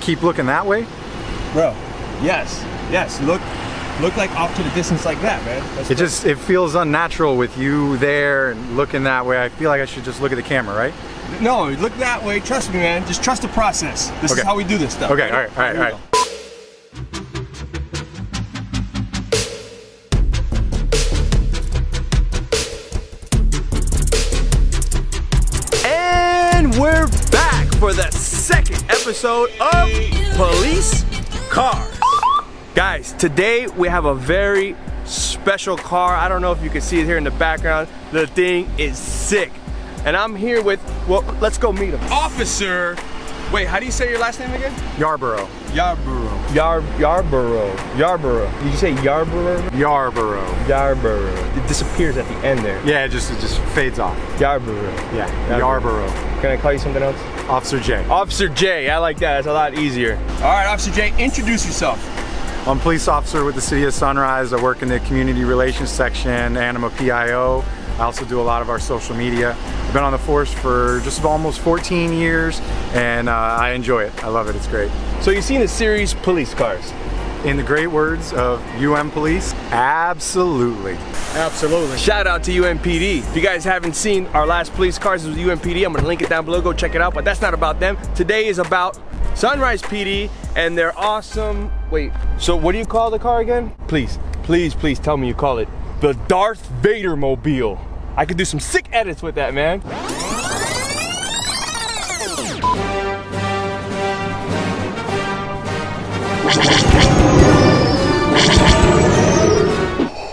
Keep looking that way? Bro, yes, yes. Look like off to the distance like that, man. That's it just, it feels unnatural with you there and looking that way. I feel like I should just look at the camera, right? No, look that way. Trust me, man. Just trust the process. This is how we do this stuff. Okay, all right, all right, all right. For the second episode of Police Car. Guys, today we have a very special car. I don't know if you can see it here in the background. The thing is sick. And I'm here with, well, let's go meet him. Officer, wait, how do you say your last name again? Yarborough. Yarborough. Yarborough. Yarborough. Did you say Yarborough? Yarborough. Yarborough. It disappears at the end there. Yeah, it just fades off. Yarborough. Yeah, Yarborough. Can I call you something else? Officer J. Officer J, I like that. It's a lot easier. All right, Officer J, introduce yourself. I'm a police officer with the City of Sunrise. I work in the community relations section, and I'm a PIO. I also do a lot of our social media. I've been on the force for just almost 14 years, and I enjoy it. I love it, it's great. So you've seen the series Police Cars. In the great words of UM Police, absolutely. Absolutely. Shout out to UMPD. If you guys haven't seen our last Police Cars with UMPD, I'm gonna link it down below, go check it out, but that's not about them. Today is about Sunrise PD and their awesome, wait, so what do you call the car again? Please, please, please tell me you call it the Darth Vader Mobile. I could do some sick edits with that, man.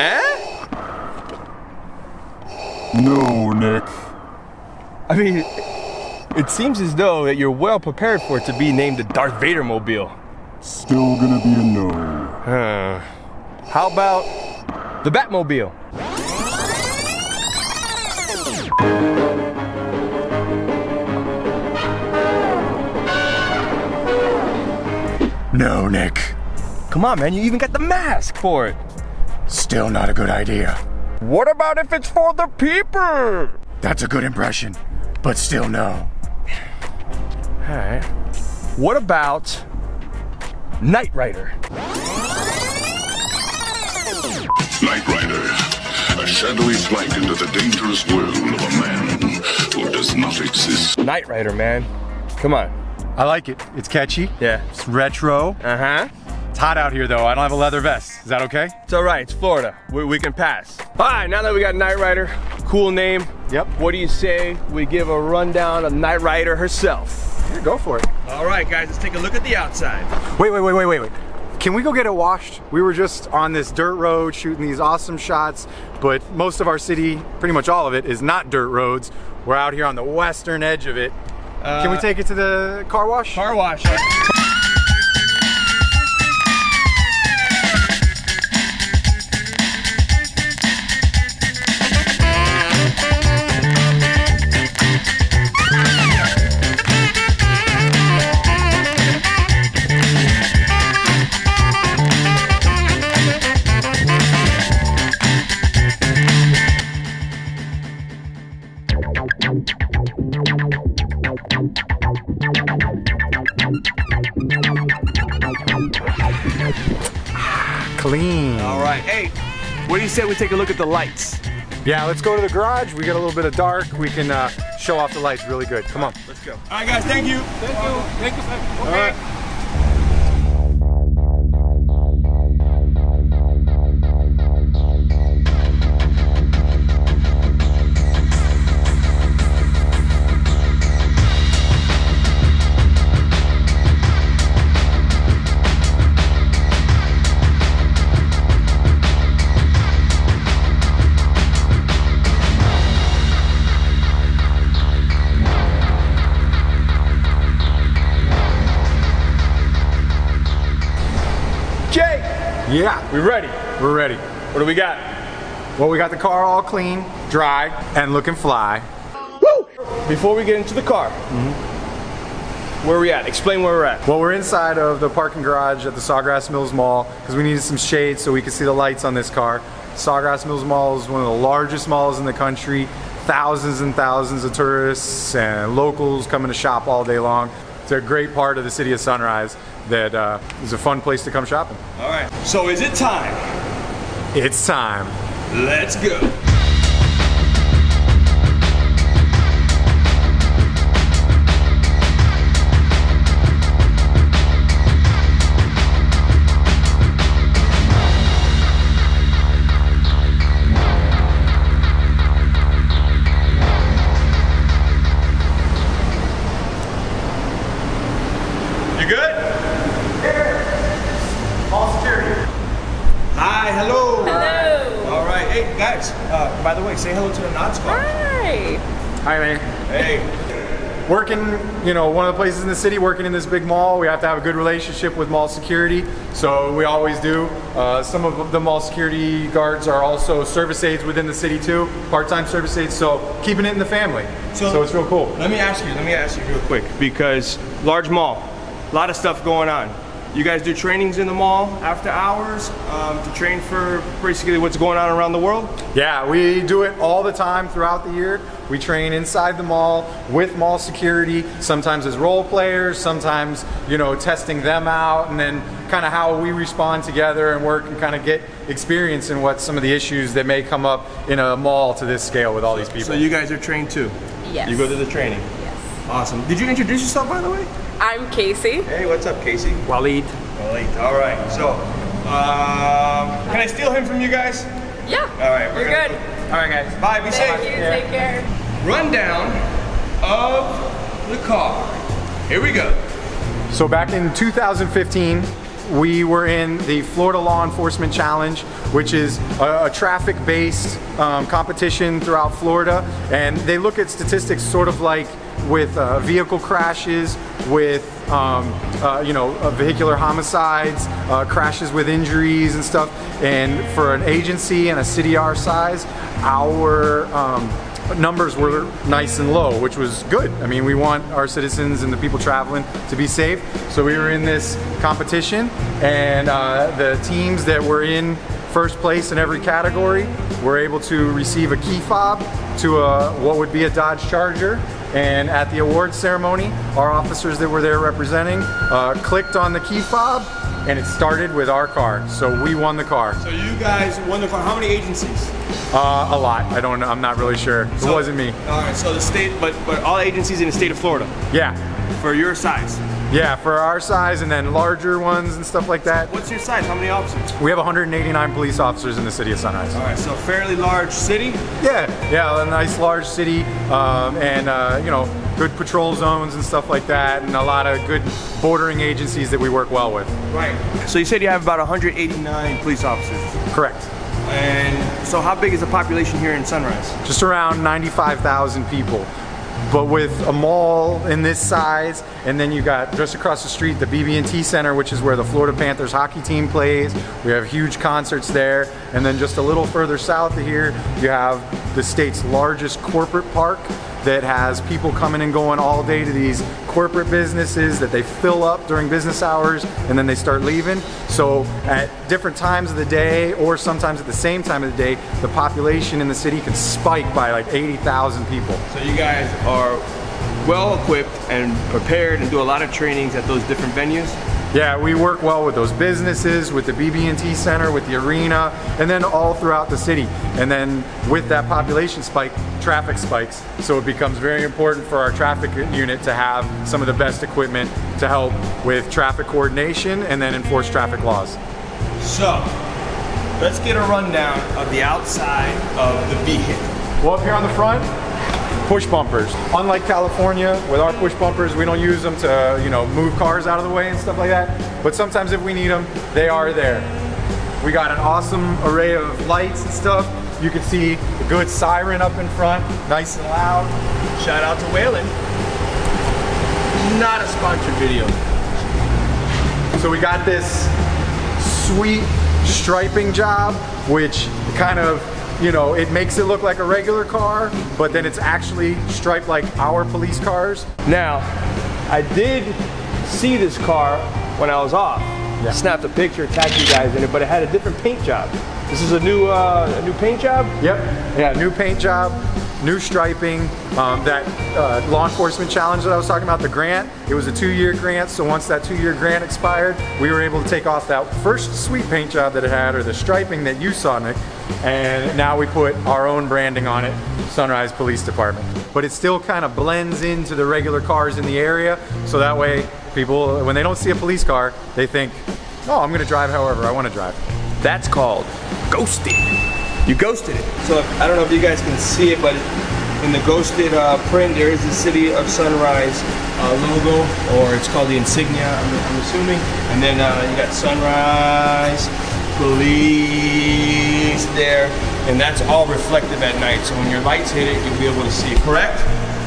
Eh? No, Nick. I mean, it seems as though that you're well prepared for it to be named the Darth Vader Mobile. Still gonna be a no. How about the Batmobile? No, Nick. Come on, man, you even got the mask for it. Still not a good idea. What about if it's for the people? That's a good impression, but still no. All right. What about Knight Rider? Knight Rider, a shadowy flight into the dangerous world of a man who does not exist. Knight Rider, man. Come on. I like it. It's catchy. Yeah. It's retro. Uh-huh. It's hot out here, though. I don't have a leather vest. Is that okay? It's all right. It's Florida. We can pass. All right, now that we got Knight Rider, cool name. Yep. What do you say we give a rundown of Knight Rider herself? Yeah, go for it. All right, guys. Let's take a look at the outside. Wait. Can we go get it washed? We were just on this dirt road shooting these awesome shots, but most of our city, pretty much all of it, is not dirt roads. We're out here on the western edge of it. Can we take it to the car wash? Car wash. Clean. All right, hey, what do you say we take a look at the lights? Yeah, let's go to the garage. We got a little bit of dark. We can show off the lights really good. Come on. Let's go. All right, guys, thank you. Thank you. Thank you. Okay. All right. Yeah. We ready? We're ready. What do we got? Well, we got the car all clean, dry, and looking fly. Woo! Before we get into the car, where are we at? Explain where we're at. Well, we're inside of the parking garage at the Sawgrass Mills Mall because we needed some shade so we could see the lights on this car. Sawgrass Mills Mall is one of the largest malls in the country. Thousands and thousands of tourists and locals coming to shop all day long. It's a great part of the city of Sunrise that is a fun place to come shopping. All right, so is it time? It's time. Let's go. By the way, say hello to the Knott's Club. Hi! Hi, man. Hey. Working, you know, one of the places in the city, working in this big mall, we have to have a good relationship with mall security, so we always do. Some of the mall security guards are also service aides within the city too, part-time service aides, so keeping it in the family. So it's real cool. Let me ask you real quick, because large mall, a lot of stuff going on. You guys do trainings in the mall after hours to train for basically what's going on around the world? Yeah, we do it all the time throughout the year. We train inside the mall with mall security, sometimes as role players, sometimes, you know, testing them out, and then kind of how we respond together and work and kind of get experience in what some of the issues that may come up in a mall to this scale with all these people. So you guys are trained too? Yes. You go to the training? Yes. Awesome. Did you introduce yourself, by the way? I'm Casey. Hey, what's up, Casey? Waleed. Waleed, all right. So, can I steal him from you guys? Yeah. All right, we're good. All right, guys. Bye, be safe. Thank you, take care. Rundown of the car. Here we go. So back in 2015, we were in the Florida Law Enforcement Challenge, which is a traffic-based competition throughout Florida. And they look at statistics sort of like with vehicle crashes, with you know, vehicular homicides, crashes with injuries and stuff. And for an agency and a city our size, our numbers were nice and low, which was good. I mean, we want our citizens and the people traveling to be safe. So we were in this competition, and the teams that were in first place in every category were able to receive a key fob to what would be a Dodge Charger. And at the awards ceremony, our officers that were there representing clicked on the key fob, and it started with our car. So we won the car. So you guys won the car. How many agencies? A lot. I don't know. I'm not really sure. So, it wasn't me. All right. So the state, but all agencies in the state of Florida. Yeah. For your size. Yeah, for our size, and then larger ones and stuff like that. What's your size? How many officers? We have 189 police officers in the city of Sunrise. All right, so fairly large city? Yeah, a nice large city, and you know, good patrol zones and stuff like that, and a lot of good bordering agencies that we work well with. Right. So you said you have about 189 police officers? Correct. And so how big is the population here in Sunrise? Just around 95,000 people. But with a mall in this size, and then you got just across the street the BB&T Center, which is where the Florida Panthers hockey team plays. We have huge concerts there. And then just a little further south of here, you have the state's largest corporate park that has people coming and going all day to these corporate businesses that they fill up during business hours, and then they start leaving. So at different times of the day, or sometimes at the same time of the day, the population in the city can spike by like 80,000 people. So you guys are well equipped and prepared and do a lot of trainings at those different venues? Yeah, we work well with those businesses, with the BB&T Center, with the arena, and then all throughout the city. And then with that population spike, traffic spikes. So it becomes very important for our traffic unit to have some of the best equipment to help with traffic coordination and then enforce traffic laws. So, let's get a rundown of the outside of the vehicle. Well, up here on the front, push bumpers. Unlike California, with our push bumpers, we don't use them to, you know, move cars out of the way and stuff like that. But sometimes if we need them, they are there. We got an awesome array of lights and stuff. You can see a good siren up in front, nice and loud. Shout out to Whalen. Not a sponsored video. So we got this sweet striping job, which kind of, you know, it makes it look like a regular car, but then it's actually striped like our police cars. Now, I did see this car when I was off. Yeah. Snapped a picture, tagged you guys in it, but it had a different paint job. This is a new paint job? Yep. Yeah, new paint job, new striping. That law enforcement challenge that I was talking about, the grant, it was a 2-year grant, so once that 2-year grant expired, we were able to take off that first sweet paint job that it had, or the striping that you saw, Nick, and now we put our own branding on it, Sunrise Police Department. But it still kind of blends into the regular cars in the area, so that way people, when they don't see a police car, they think, oh, I'm gonna drive however I want to drive. That's called ghosted. You ghosted it. So I don't know if you guys can see it, but in the ghosted print, there is the City of Sunrise logo, or it's called the insignia, I'm assuming. And then you got Sunrise Police there, and that's all reflective at night. So when your lights hit it, you'll be able to see it, correct?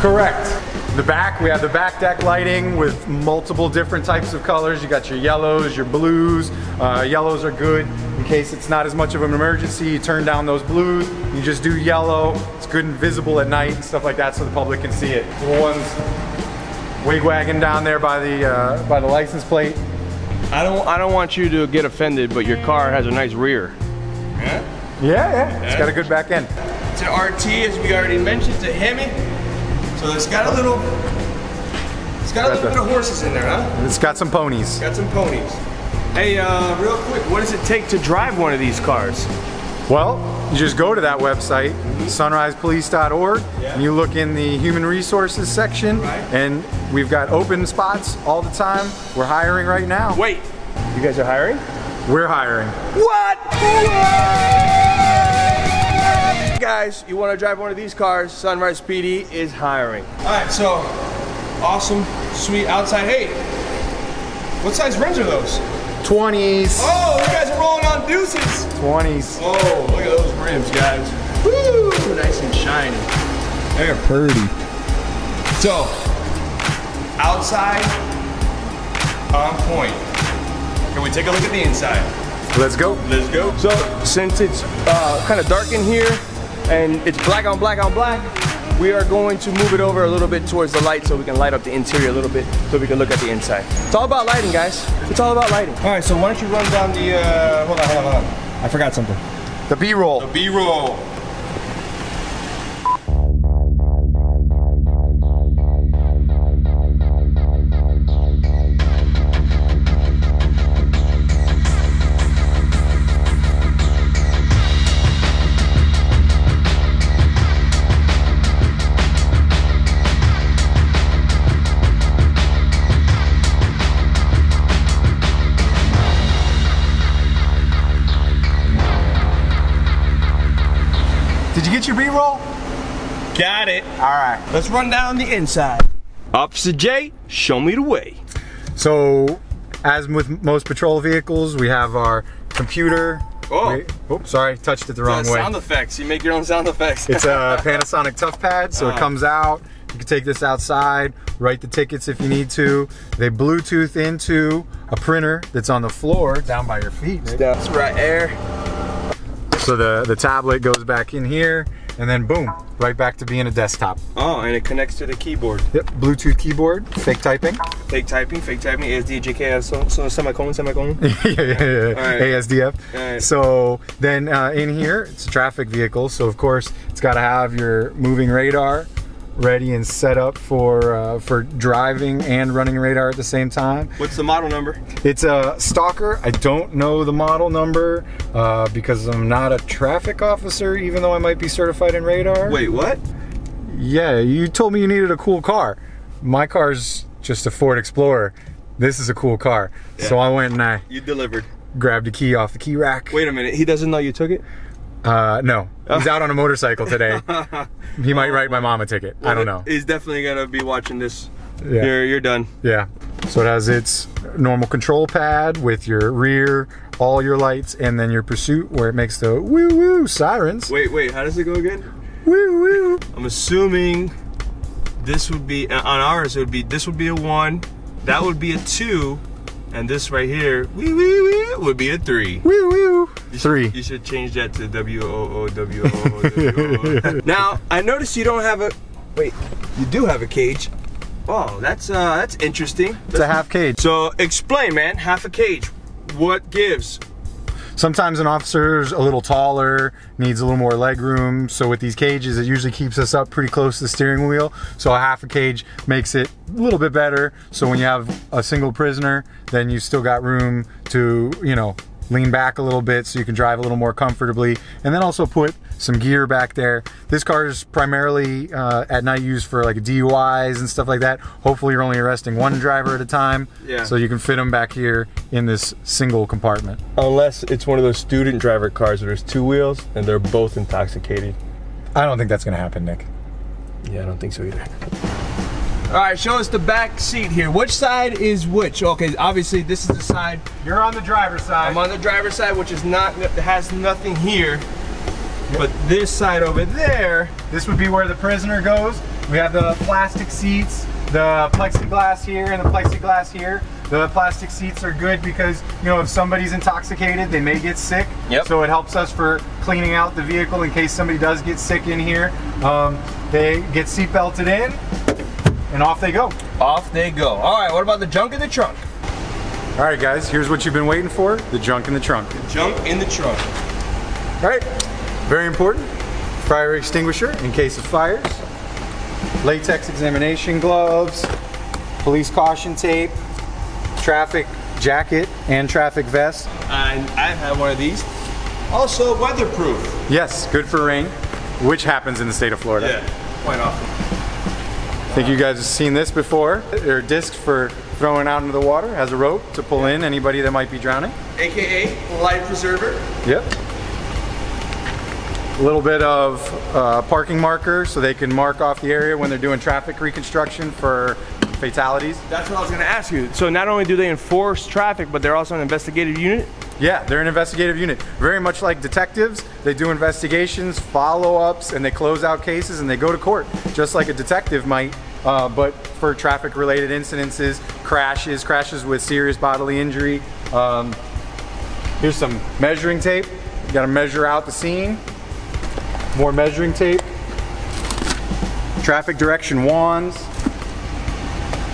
Correct. The back, we have the back deck lighting with multiple different types of colors. You got your yellows, your blues. Yellows are good. In case it's not as much of an emergency, you turn down those blues, you just do yellow. It's good and visible at night and stuff like that, so the public can see it. The one's wig wagging down there by the license plate. I don't want you to get offended, but your car has a nice rear. Yeah? Yeah. It's got a good back end. It's an RT, as we already mentioned, it's a HEMI. So it's got a little bit of horses in there, huh? It's got some ponies. It's got some ponies. Hey, real quick, what does it take to drive one of these cars? Well, you just go to that website, sunrisepolice.org, yeah, and you look in the human resources section, right, and we've got open spots all the time. We're hiring right now. Wait, you guys are hiring? We're hiring. What? Hey guys, you want to drive one of these cars, Sunrise PD is hiring. All right, so awesome, sweet outside. Hey, what size rims are those? 20s. Oh, you guys are rolling on deuces. 20s. Oh, look at those rims, guys. Woo, nice and shiny. They're pretty. So, outside, on point. Can we take a look at the inside? Let's go. Let's go. So, since it's kind of dark in here, and it's black on black on black, we are going to move it over a little bit towards the light so we can light up the interior a little bit so we can look at the inside. It's all about lighting, guys. It's all about lighting. All right, so why don't you run down the, hold on. I forgot something. The B-roll. The B-roll. Did you get your B-roll? Got it. All right. Let's run down the inside. Officer J, show me the way. So, as with most patrol vehicles, we have our computer. Oh. Oops, sorry, touched it the wrong way. Sound effects. You make your own sound effects. It's a Panasonic Tough Pad, so it comes out. You can take this outside, write the tickets if you need to. They Bluetooth into a printer that's on the floor down by your feet. That's right there. So the tablet goes back in here, and then boom, right back to being a desktop. Oh, and it connects to the keyboard. Yep, Bluetooth keyboard, fake typing. Fake typing, fake typing, ASD, JK, so semicolon, semicolon. yeah. All right. ASDF. All right. So then in here, it's a traffic vehicle, so of course, it's gotta have your moving radar ready and set up for driving and running radar at the same time. What's the model number? It's a Stalker. I don't know the model number because I'm not a traffic officer, even though I might be certified in radar. Wait, what? Yeah, you told me you needed a cool car. My car's just a Ford Explorer. This is a cool car. Yeah. So I went and you delivered. Grabbed a key off the key rack. Wait a minute, he doesn't know you took it? No, he's out on a motorcycle today. He might write my mom a ticket. Well, I don't know. He's definitely gonna be watching this. Yeah. You're done. Yeah. So it has its normal control pad with your rear, all your lights, and then your pursuit where it makes the woo woo sirens. Wait. How does it go again? Woo woo. I'm assuming this would be on ours. It would be a 1. That would be a 2, and this right here. Woo woo woo. That would be a 3. Woo woo. You should change that to W-O-O-W-O-O-W-O-O. Now, I noticed you don't have a... Wait, you do have a cage. Oh, that's interesting. It's a half cage. So explain, man, half a cage. What gives? Sometimes an officer's a little taller, needs a little more leg room. So with these cages, it usually keeps us up pretty close to the steering wheel. So a half a cage makes it a little bit better. So when you have a single prisoner, then you still got room to, you know, lean back a little bit so you can drive a little more comfortably, and then also put some gear back there. This car is primarily at night used for like DUIs and stuff like that. Hopefully you're only arresting one driver at a time, yeah. So you can fit them back here in this single compartment. Unless it's one of those student driver cars where there's two wheels and they're both intoxicated. I don't think that's gonna happen, Nick. Yeah, I don't think so either. All right, show us the back seat here. Which side is which? Okay, obviously this is the side. You're on the driver's side. I'm on the driver's side, which is not, has nothing here. Yep. But this side over there, this would be where the prisoner goes. We have the plastic seats, the plexiglass here, and the plexiglass here. The plastic seats are good because, you know, if somebody's intoxicated, they may get sick. Yep. So it helps us for cleaning out the vehicle in case somebody does get sick in here. They get seat belted in. And off they go. Off they go. All right, what about the junk in the trunk? All right, guys, here's what you've been waiting for, the junk in the trunk. The junk in the trunk. All right, very important. Fire extinguisher in case of fires. Latex examination gloves, police caution tape, traffic jacket and traffic vest. And I've had one of these. Also weatherproof. Yes, good for rain, which happens in the state of Florida. Yeah, quite often. I think you guys have seen this before. There are discs for throwing out into the water. Has a rope to pull in anybody that might be drowning. AKA life preserver. Yep. A little bit of parking marker so they can mark off the area when they're doing traffic reconstruction for fatalities. That's what I was gonna ask you. So not only do they enforce traffic, but they're also an investigative unit? Yeah, they're an investigative unit. Very much like detectives, they do investigations, follow-ups, and they close out cases and they go to court, just like a detective might, but for traffic-related incidences, crashes with serious bodily injury. Here's some measuring tape. You gotta measure out the scene. More measuring tape. Traffic direction wands.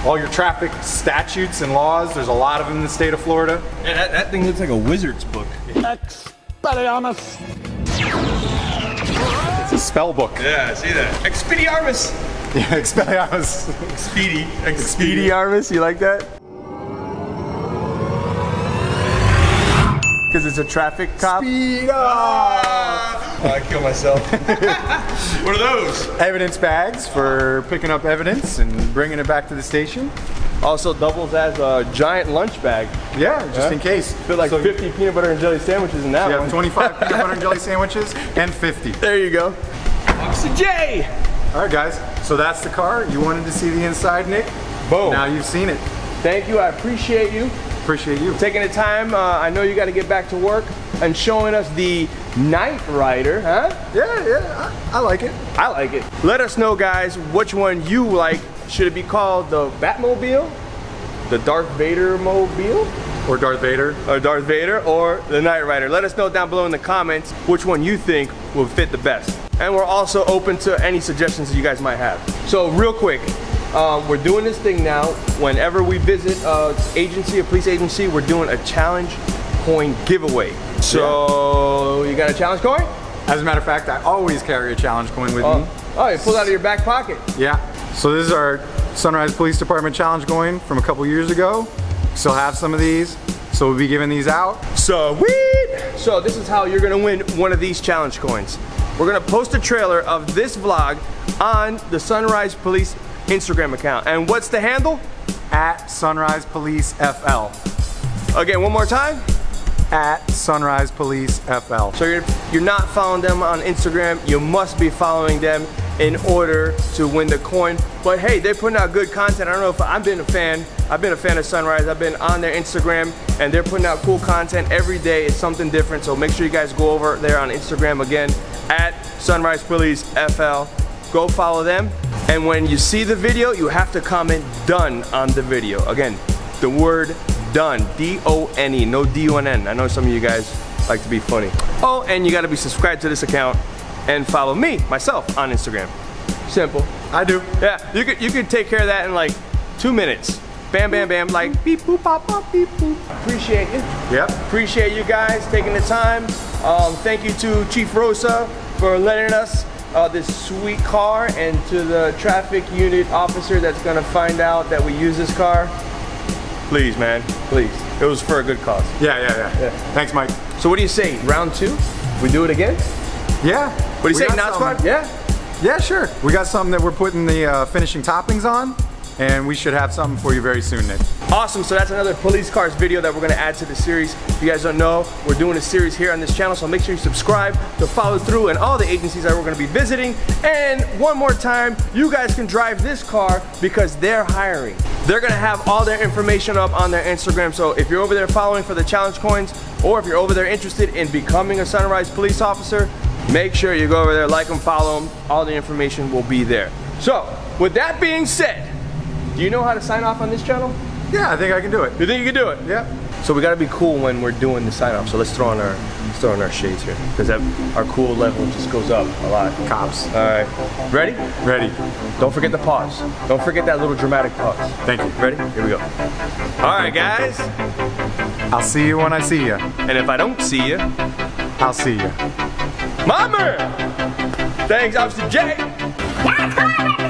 All your traffic statutes and laws, there's a lot of them in the state of Florida. Yeah, that thing looks like a wizard's book. Expelliarmus. It's a spell book. Yeah, I see that. Expelliarmus. Yeah, Expelliarmus. Speedy. Expelliarmus, you like that? Because it's a traffic cop. Speed up. Oh, I killed myself. What are those? Evidence bags for picking up evidence and bringing it back to the station. Also doubles as a giant lunch bag. Yeah, just in case. Fit like so 50 peanut butter and jelly sandwiches in that one. Yeah, 25 peanut butter and jelly sandwiches and 50. There you go. Officer J! All right, guys, so that's the car. You wanted to see the inside, Nick? Boom. Now you've seen it. Thank you, I appreciate you. Appreciate you. Taking the time, I know you got to get back to work, and showing us the Knight Rider, huh? Yeah, yeah, I like it. I like it. Let us know, guys, which one you like. Should it be called the Batmobile, the Darth Vader Mobile? Or Darth Vader. Or Darth Vader, or the Knight Rider. Let us know down below in the comments which one you think will fit the best. And we're also open to any suggestions that you guys might have. So real quick, we're doing this thing now. Whenever we visit a police agency, we're doing a challenge coin giveaway. So you got a challenge coin? As a matter of fact, I always carry a challenge coin with me. Oh, you pulled out of your back pocket. Yeah. So this is our Sunrise Police Department challenge coin from a couple years ago. Still have some of these, so we'll be giving these out. Sweet! So this is how you're gonna win one of these challenge coins. We're gonna post a trailer of this vlog on the Sunrise Police Instagram account. And what's the handle? @SunrisePoliceFL. Again, one more time. @SunrisePoliceFL. So you're not following them on Instagram, you must be following them in order to win the coin. But hey, they're putting out good content. I don't know if I've been a fan. I've been a fan of Sunrise. I've been on their Instagram and they're putting out cool content every day. It's something different. So make sure you guys go over there on Instagram again, @SunrisePoliceFL. Go follow them. And when you see the video, you have to comment done on the video. Again, the word done. D-O-N-E, no D-U-N-N. I know some of you guys like to be funny. Oh, and you gotta be subscribed to this account and follow me, myself, on Instagram. Simple. I do. Yeah, you could take care of that in like 2 minutes. Bam, bam, bam, like beep, boop, pop, pop, beep, boop. Appreciate you. Yep. Appreciate you guys taking the time. Thank you to Chief Rosa for lending us this sweet car, and to the traffic unit officer that's gonna find out that we use this car. Please, man, please. It was for a good cause. Yeah. Thanks, Mike. So what do you say, round two? We do it again? Yeah. What do you say, Not Squad? Yeah? Yeah, sure. We got something that we're putting the finishing toppings on, and we should have something for you very soon, Nick. Awesome, so that's another police cars video that we're gonna add to the series. If you guys don't know, we're doing a series here on this channel, so make sure you subscribe to follow through and all the agencies that we're gonna be visiting. And one more time, you guys can drive this car because they're hiring. They're gonna have all their information up on their Instagram, so if you're over there following for the challenge coins, or if you're over there interested in becoming a Sunrise police officer, make sure you go over there, like them, follow them. All the information will be there. So, with that being said, do you know how to sign off on this channel? Yeah, I think I can do it. You think you can do it? Yeah. So we gotta be cool when we're doing the sign off. So let's throw on our shades here, because our cool level just goes up a lot. Cops. All right. Ready? Ready. Don't forget the pause. Don't forget that little dramatic pause. Thank you. Ready? Here we go. All right, guys. I'll see you when I see you. And if I don't see you, I'll see you. Mama! Thanks, Officer J.